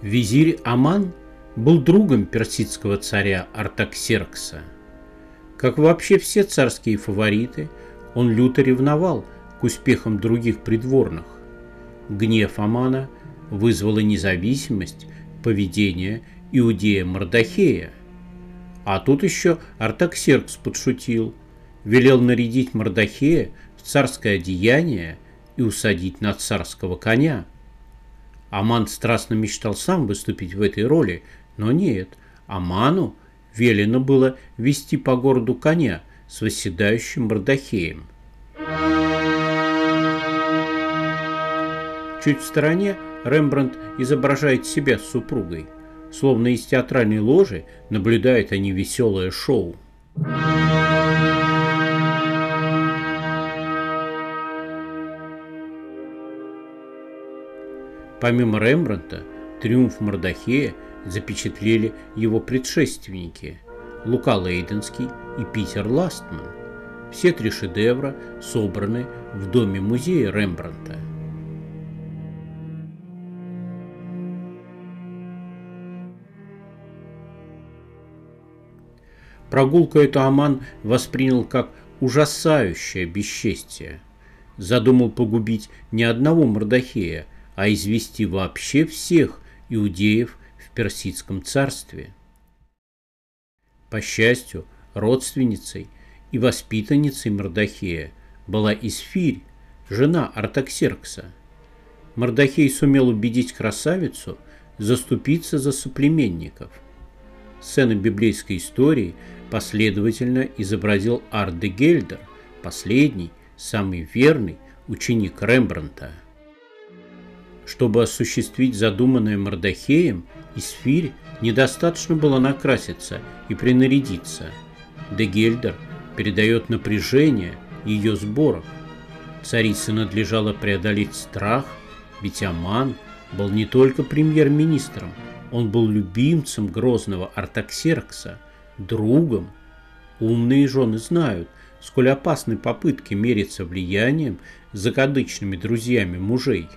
Визирь Аман был другом персидского царя Артаксеркса. Как вообще все царские фавориты, он люто ревновал к успехам других придворных. Гнев Амана вызвала независимость поведения иудея Мардохея. А тут еще Артаксеркс подшутил, велел нарядить Мардохея в царское одеяние и усадить на царского коня. Аман страстно мечтал сам выступить в этой роли, но нет, Аману велено было вести по городу коня с восседающим Мардохеем. Чуть в стороне Рембрандт изображает себя с супругой. Словно из театральной ложи наблюдают они веселое шоу. Помимо Рембрандта, триумф Мардохея запечатлели его предшественники – Лука Лейденский и Питер Ластман. Все три шедевра собраны в доме-музее Рембрандта. Прогулку эту Аман воспринял как ужасающее бесчестие. Задумал погубить не одного Мардохея, а извести вообще всех иудеев в персидском царстве. По счастью, родственницей и воспитанницей Мардохея была Эсфирь, жена Артаксеркса. Мардохей сумел убедить красавицу заступиться за соплеменников. Сцены библейской истории последовательно изобразил Арт де Гельдер, последний, самый верный ученик Рембрандта. Чтобы осуществить задуманное Мардохеем, Эсфирь недостаточно было накраситься и принарядиться. Де Гельдер передает напряжение ее сборов. Царице надлежало преодолеть страх, ведь Аман был не только премьер-министром, он был любимцем грозного Артаксеркса, другом. Умные жены знают, сколь опасны попытки мериться влиянием с закадычными друзьями мужей.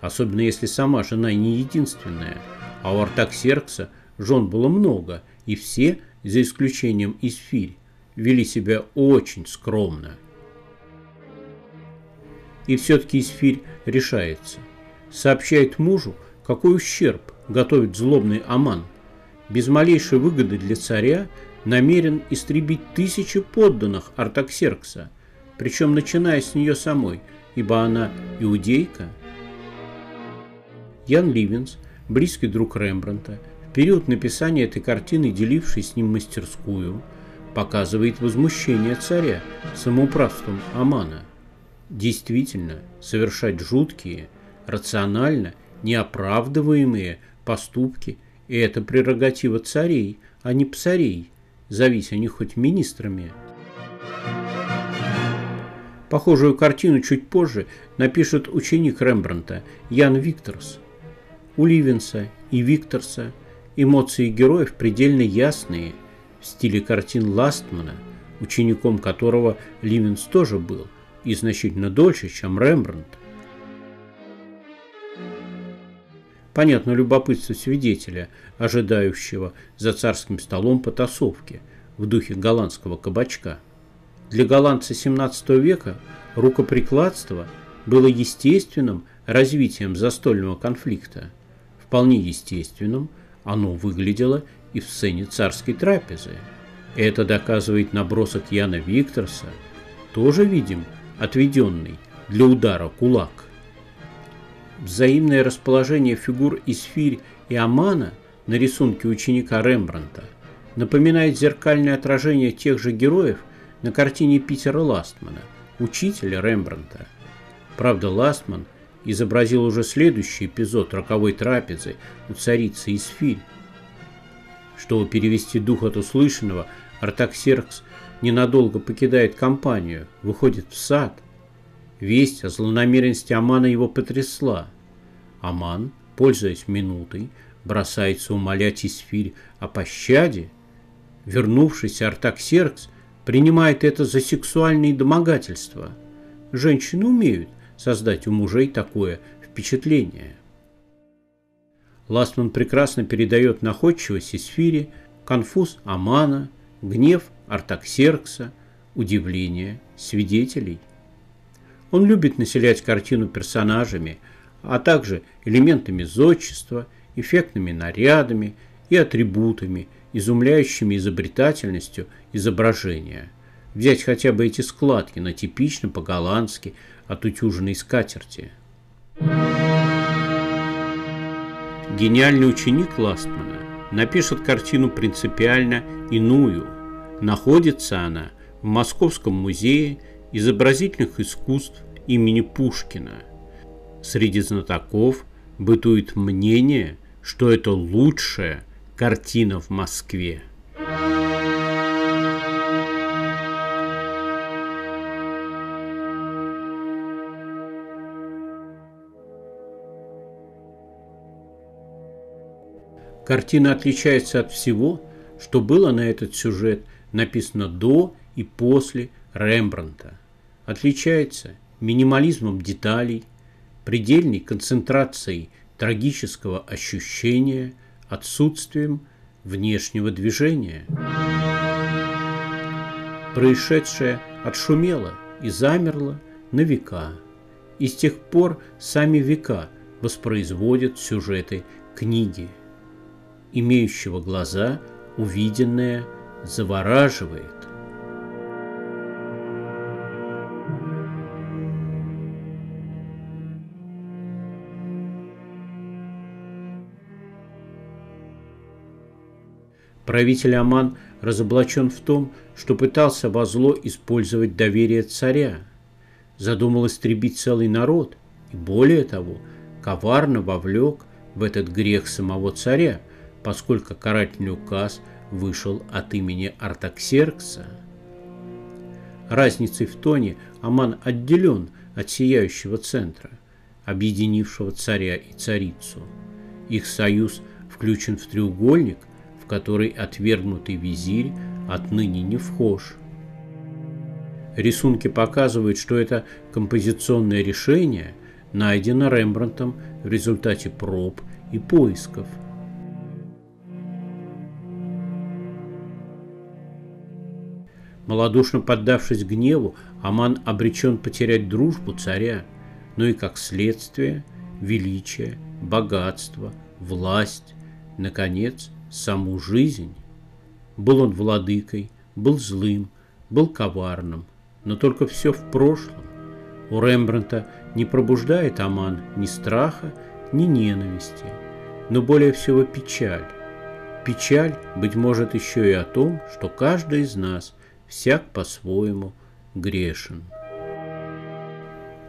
Особенно если сама жена не единственная, а у Артаксеркса жен было много, и все, за исключением Эсфирь, вели себя очень скромно. И все-таки Эсфирь решается. Сообщает мужу, какой ущерб готовит злобный Аман. Без малейшей выгоды для царя намерен истребить тысячи подданных Артаксеркса, причем начиная с нее самой, ибо она иудейка. Ян Ливенс, близкий друг Рембрандта, в период написания этой картины, деливший с ним мастерскую, показывает возмущение царя самоуправством Амана. Действительно, совершать жуткие, рационально неоправдываемые поступки – это прерогатива царей, а не псарей, зовись они хоть министрами. Похожую картину чуть позже напишет ученик Рембрандта Ян Викторс. У Ливенса и Викторса эмоции героев предельно ясные, в стиле картин Ластмана, учеником которого Ливенс тоже был, и значительно дольше, чем Рембрандт. Понятно любопытство свидетеля, ожидающего за царским столом потасовки в духе голландского кабачка. Для голландца XVII века рукоприкладство было естественным развитием застольного конфликта. Вполне естественным оно выглядело и в сцене царской трапезы. Это доказывает набросок Яна Викторса, тоже видим отведенный для удара кулак. Взаимное расположение фигур Эсфирь и Амана на рисунке ученика Рембрандта напоминает зеркальное отражение тех же героев на картине Питера Ластмана, учителя Рембрандта. Правда, Ластман изобразил уже следующий эпизод роковой трапезы у царицы Эсфирь. Чтобы перевести дух от услышанного, Артаксеркс ненадолго покидает компанию, выходит в сад. Весть о злонамеренности Амана его потрясла. Аман, пользуясь минутой, бросается умолять Эсфирь о пощаде. Вернувшийся Артаксеркс принимает это за сексуальные домогательства. Женщины умеют создать у мужей такое впечатление. Ластман прекрасно передает находчивость Эсфири, конфуз Амана, гнев Артаксеркса, удивление свидетелей. Он любит населять картину персонажами, а также элементами зодчества, эффектными нарядами и атрибутами, изумляющими изобретательностью изображения. Взять хотя бы эти складки на типично по-голландски отутюженной скатерти. Гениальный ученик Ластмана напишет картину принципиально иную. Находится она в Московском музее изобразительных искусств имени Пушкина. Среди знатоков бытует мнение, что это лучшая картина в Москве. Картина отличается от всего, что было на этот сюжет написано до и после Рембрандта. Отличается минимализмом деталей, предельной концентрацией трагического ощущения, отсутствием внешнего движения. Происшедшее отшумело и замерло на века, и с тех пор сами века воспроизводят сюжеты книги. Имеющего глаза увиденное завораживает. Правитель Аман разоблачен в том, что пытался во зло использовать доверие царя, задумал истребить целый народ и, более того, коварно вовлек в этот грех самого царя, поскольку карательный указ вышел от имени Артаксеркса. Разницей в тоне Аман отделен от сияющего центра, объединившего царя и царицу. Их союз включен в треугольник, в который отвергнутый визирь отныне не вхож. Рисунки показывают, что это композиционное решение найдено Рембрандтом в результате проб и поисков. Малодушно поддавшись гневу, Аман обречен потерять дружбу царя, но и как следствие величие, богатство, власть, наконец, саму жизнь. Был он владыкой, был злым, был коварным, но только все в прошлом. У Рембрандта не пробуждает Аман ни страха, ни ненависти, но более всего печаль. Печаль, быть может, еще и о том, что каждый из нас всяк по-своему грешен.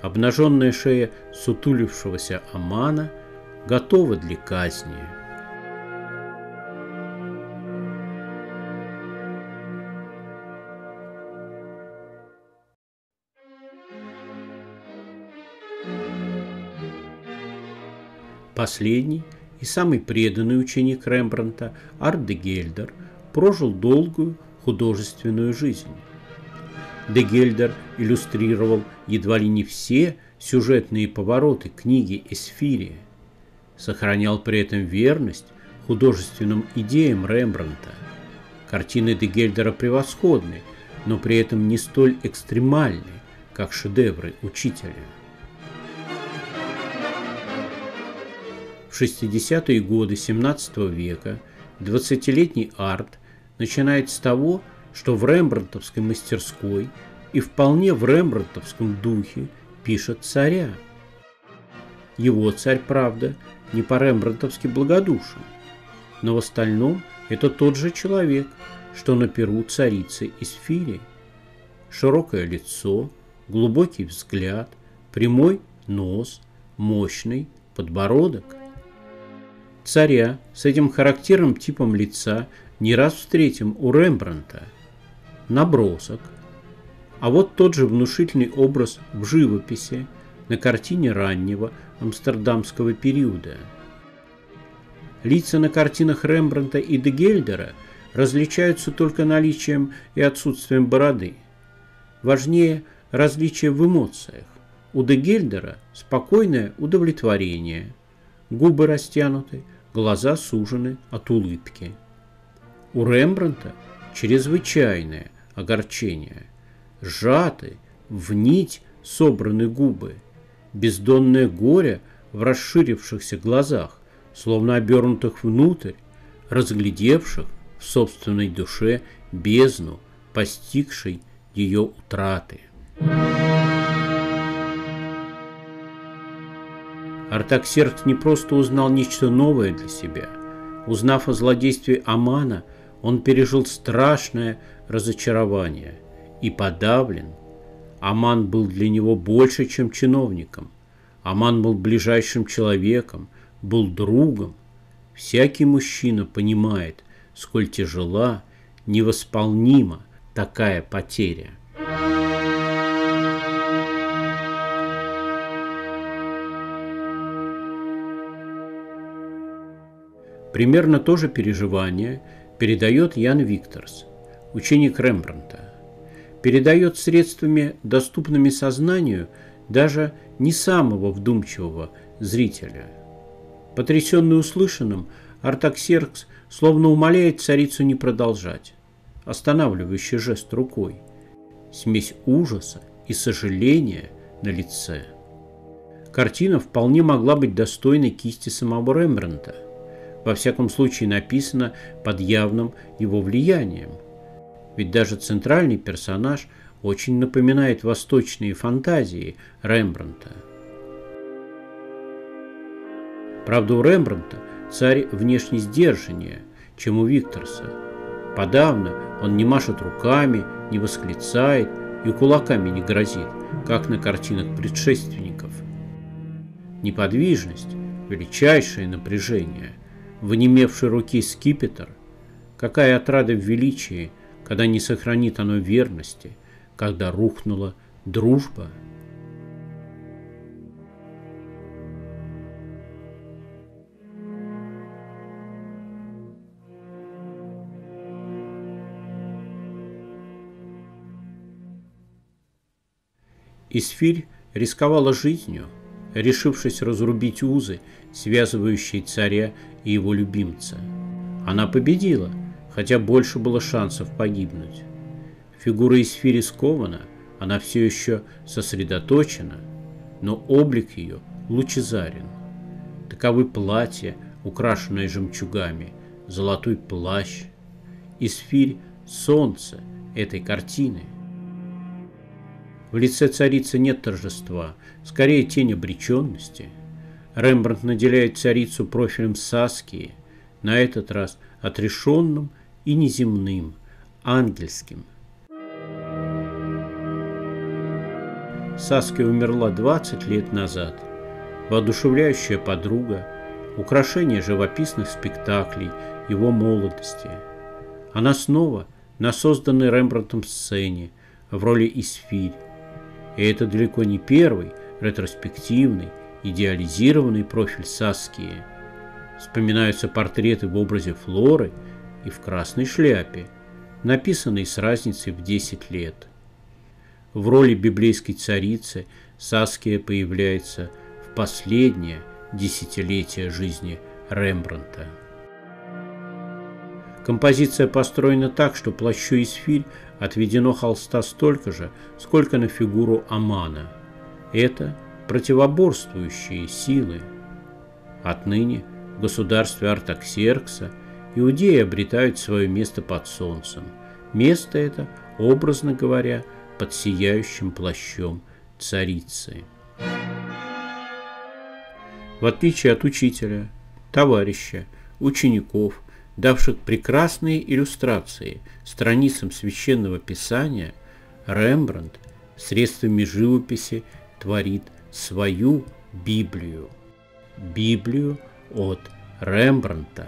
Обнаженная шея сутулившегося Амана готова для казни. Последний и самый преданный ученик Рембрандта, Арт де Гельдер, прожил долгую художественную жизнь. Де Гельдер иллюстрировал едва ли не все сюжетные повороты книги «Эсфири», сохранял при этом верность художественным идеям Рембрандта. Картины де Гельдера превосходны, но при этом не столь экстремальны, как шедевры учителя. В 60-е годы 17 века 20-летний Арт начинает с того, что в рембрандтовской мастерской и вполне в рембрандтовском духе пишет царя. Его царь, правда, не по-рембрандтовски благодушен, но в остальном это тот же человек, что на перу царицы Эсфири. Широкое лицо, глубокий взгляд, прямой нос, мощный подбородок. Царя с этим характерным типом лица не раз встретим у Рембрандта. Набросок. А вот тот же внушительный образ в живописи на картине раннего амстердамского периода. Лица на картинах Рембрандта и де Гельдера различаются только наличием и отсутствием бороды. Важнее различие в эмоциях. У де Гельдера спокойное удовлетворение. Губы растянуты, глаза сужены от улыбки. У Рембрандта чрезвычайное огорчение, сжаты в нить собраны губы, бездонное горе в расширившихся глазах, словно обернутых внутрь, разглядевших в собственной душе бездну, постигшей ее утраты. Артаксеркс не просто узнал нечто новое для себя. Узнав о злодействе Амана, он пережил страшное разочарование и подавлен. Аман был для него больше, чем чиновником. Аман был ближайшим человеком, был другом. Всякий мужчина понимает, сколь тяжела, невосполнима такая потеря. Примерно то же переживание передает Ян Викторс, ученик Рембрандта. Передает средствами, доступными сознанию, даже не самого вдумчивого зрителя. Потрясенный услышанным, Артаксеркс словно умоляет царицу не продолжать, останавливающий жест рукой, смесь ужаса и сожаления на лице. Картина вполне могла быть достойной кисти самого Рембрандта, во всяком случае написана под явным его влиянием, ведь даже центральный персонаж очень напоминает восточные фантазии Рембрандта. Правда, у Рембрандта царь внешне сдержаннее, чем у Викторса. Подавно он не машет руками, не восклицает и кулаками не грозит, как на картинах предшественников. Неподвижность, величайшее напряжение, в онемевшей руке скипетр, какая отрада в величии, когда не сохранит оно верности, когда рухнула дружба. Эсфирь рисковала жизнью, решившись разрубить узы, связывающие царя и его любимца. Она победила, хотя больше было шансов погибнуть. Фигура Эсфири скована, она все еще сосредоточена, но облик ее лучезарен. Таковы платье, украшенное жемчугами, золотой плащ. Эсфирь – солнце этой картины. В лице царицы нет торжества, скорее тень обреченности. Рембрандт наделяет царицу профилем Саскии, на этот раз отрешенным и неземным, ангельским. Саския умерла 20 лет назад. Воодушевляющая подруга, украшение живописных спектаклей его молодости. Она снова на созданной Рембрандтом сцене в роли Эсфирь. И это далеко не первый ретроспективный, идеализированный профиль Саскии. Вспоминаются портреты в образе Флоры и в красной шляпе, написанные с разницей в 10 лет. В роли библейской царицы Саския появляется в последнее десятилетие жизни Рембрандта. Композиция построена так, что плащу Эсфирь отведено холста столько же, сколько на фигуру Амана. Это противоборствующие силы. Отныне в государстве Артаксеркса иудеи обретают свое место под солнцем. Место это, образно говоря, под сияющим плащом царицы. В отличие от учителя, товарища, учеников, давших прекрасные иллюстрации страницам Священного Писания, Рембрандт средствами живописи творит свою Библию. Библию от Рембрандта.